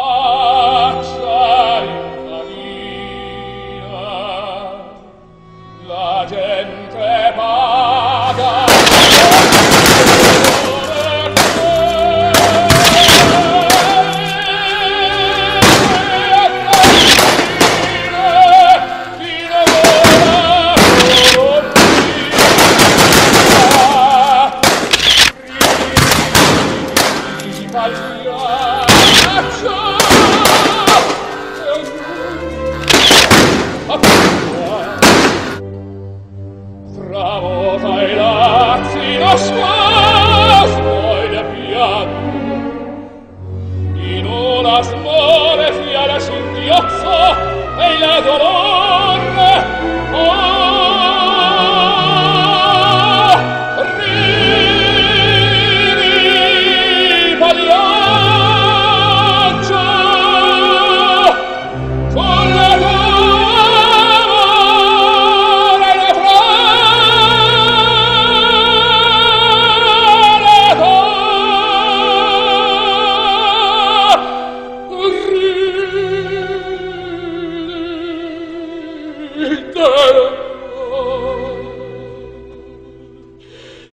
Amore, fiala, singhiozzo e la dolore.